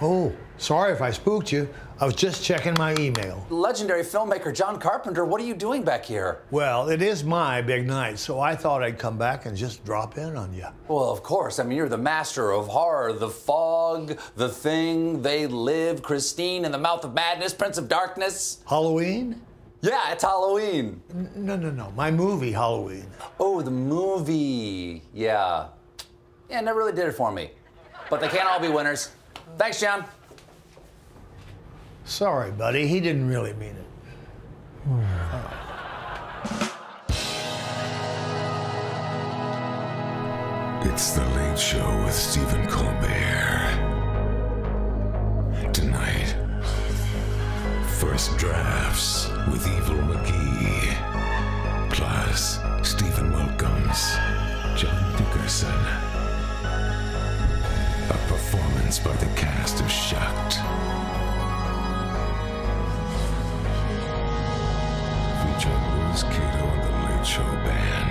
Oh, sorry if I spooked you. I was just checking my email. Legendary filmmaker John Carpenter, what are you doing back here? Well, it is my big night, so I thought I'd come back and just drop in on you. Well, of course. I mean, you're the master of horror. The Fog, The Thing, They Live, Christine in the Mouth of Madness, Prince of Darkness. Halloween? Yeah, it's Halloween. No. My movie, Halloween. Oh, the movie. Yeah. Yeah, that really did it for me. But they can't all be winners. Thanks, John. Sorry, buddy. He didn't really mean it. It's The Late Show with Stephen Colbert. Tonight, First Drafts with Evil McGee. Plus, Stephen welcomes John Carpenter. A performance by the cast of Shocked. Featuring Rose Cato and the Late Show Band.